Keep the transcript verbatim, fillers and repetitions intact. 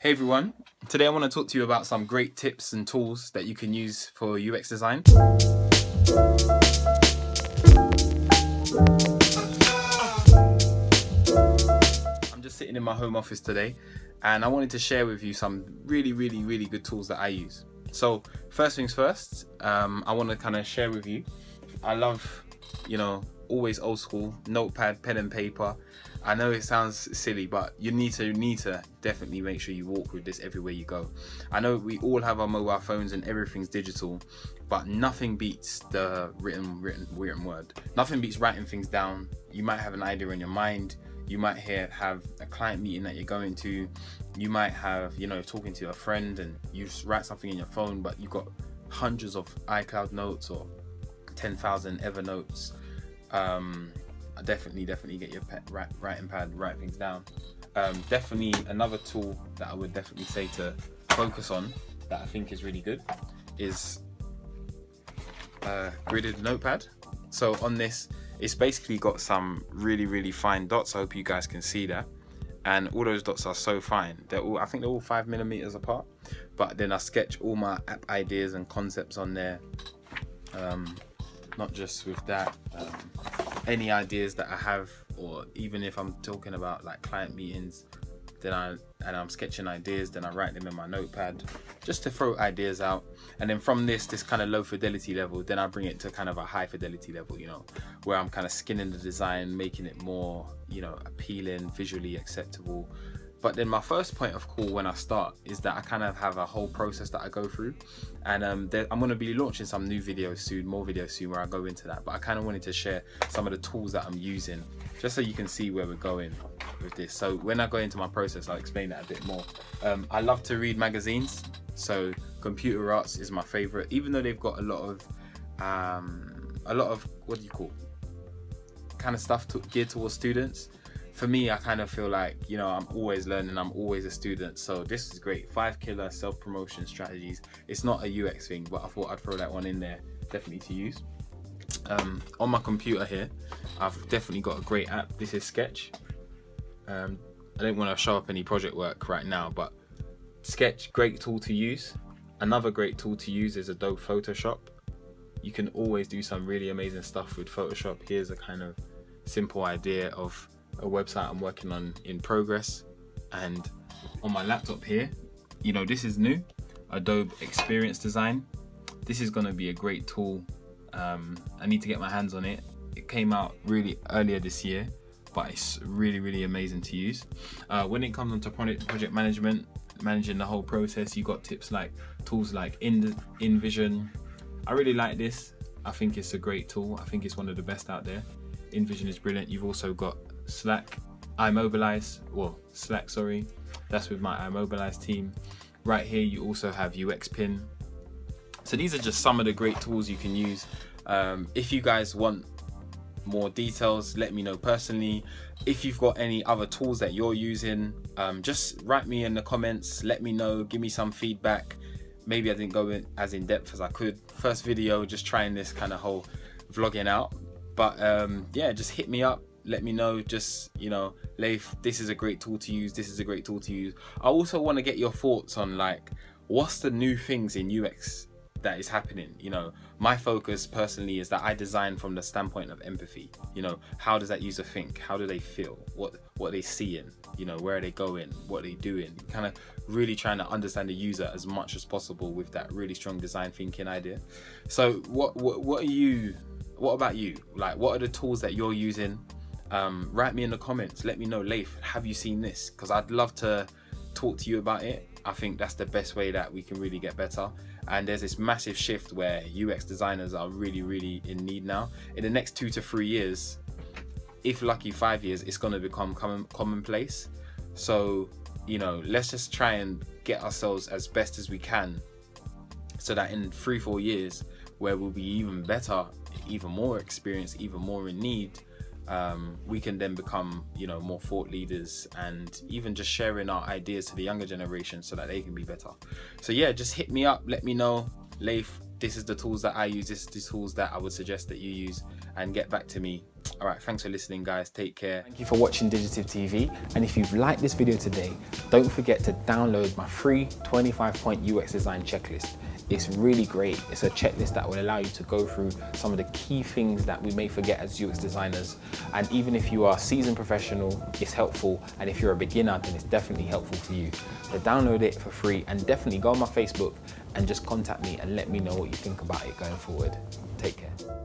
Hey everyone, today I want to talk to you about some great tips and tools that you can use for U X design. I'm just sitting in my home office today and I wanted to share with you some really, really, really good tools that I use. So first things first, um, I want to kind of share with you, I love, you know, always old school, notepad, pen and paper. I know it sounds silly, but you need to, you need to definitely make sure you walk with this everywhere you go. I know we all have our mobile phones and everything's digital, but nothing beats the written, written, written word. Nothing beats writing things down. You might have an idea in your mind. You might hear, have a client meeting that you're going to. You might have, you know, talking to a friend and you just write something in your phone, but you've got hundreds of iCloud notes or ten thousand Evernotes. Um, I definitely, definitely get your pet, write, writing pad, write things down. Um, definitely another tool that I would definitely say to focus on that I think is really good is a gridded notepad. So on this, it's basically got some really, really fine dots. I hope you guys can see that. And all those dots are so fine. They're all, I think they're all five millimeters apart, but then I sketch all my app ideas and concepts on there. Um, not just with that, um, any ideas that I have, or even if I'm talking about like client meetings, then I, and I'm sketching ideas, then I write them in my notepad just to throw ideas out. And then from this, this kind of low fidelity level, then I bring it to kind of a high fidelity level, you know, where I'm kind of skinning the design, making it more, you know, appealing, visually acceptable. But then my first point of call when I start is that I kind of have a whole process that I go through, and um, there, I'm going to be launching some new videos soon, more videos soon where I go into that, but I kind of wanted to share some of the tools that I'm using just so you can see where we're going with this. So when I go into my process, I'll explain that a bit more. Um, I love to read magazines, so Computer Arts is my favorite, even though they've got a lot of, um, a lot of, what do you call, kind of stuff to, geared towards students. For me, I kind of feel like, you know, I'm always learning, I'm always a student, so this is great. Five killer self-promotion strategies. It's not a U X thing, but I thought I'd throw that one in there, definitely to use. Um, on my computer here, I've definitely got a great app. This is Sketch. Um, I don't want to show up any project work right now, but Sketch, great tool to use. Another great tool to use is Adobe Photoshop. You can always do some really amazing stuff with Photoshop. Here's a kind of simple idea of a website I'm working on in progress. And on my laptop here, you know, this is new, Adobe Experience Design. This is going to be a great tool. um, I need to get my hands on it. It came out really earlier this year, but it's really, really amazing to use. Uh, when it comes onto project management, managing the whole process, you got tips like tools like InVision. I really like this. I think it's a great tool. I think it's one of the best out there. InVision is brilliant. You've also got Slack, iMobilize, well, Slack, sorry. That's with my iMobilize team. Right here, you also have U X Pin. So these are just some of the great tools you can use. Um, if you guys want more details, let me know personally. If you've got any other tools that you're using, um, just write me in the comments, let me know, give me some feedback. Maybe I didn't go in as in depth as I could. First video, just trying this kind of whole vlogging out. But um, yeah, just hit me up. Let me know, just, you know, Laith, this is a great tool to use, this is a great tool to use. I also want to get your thoughts on, like, what's the new things in U X that is happening? You know, my focus personally is that I design from the standpoint of empathy. You know, how does that user think? How do they feel? What what are they seeing? You know, where are they going? What are they doing? Kind of really trying to understand the user as much as possible with that really strong design thinking idea. So what what, what are you, what about you? Like, what are the tools that you're using? Um, write me in the comments, let me know, Laith, have you seen this? Because I'd love to talk to you about it. I think that's the best way that we can really get better. And there's this massive shift where U X designers are really, really in need now. In the next two to three years, if lucky five years, it's going to become common, commonplace. So, you know, let's just try and get ourselves as best as we can so that in three, four years, where we'll be even better, even more experienced, even more in need, Um, we can then become, you know, more thought leaders and even just sharing our ideas to the younger generation so that they can be better. So yeah, just hit me up, let me know, Laith, this is the tools that I use, this is the tools that I would suggest that you use, and get back to me. All right, thanks for listening, guys. Take care. Thank you for watching Digitive T V. And if you've liked this video today, don't forget to download my free twenty-five point U X design checklist. It's really great. It's a checklist that will allow you to go through some of the key things that we may forget as U X designers. And even if you are a seasoned professional, it's helpful. And if you're a beginner, then it's definitely helpful for you. So download it for free and definitely go on my Facebook and just contact me and let me know what you think about it going forward. Take care.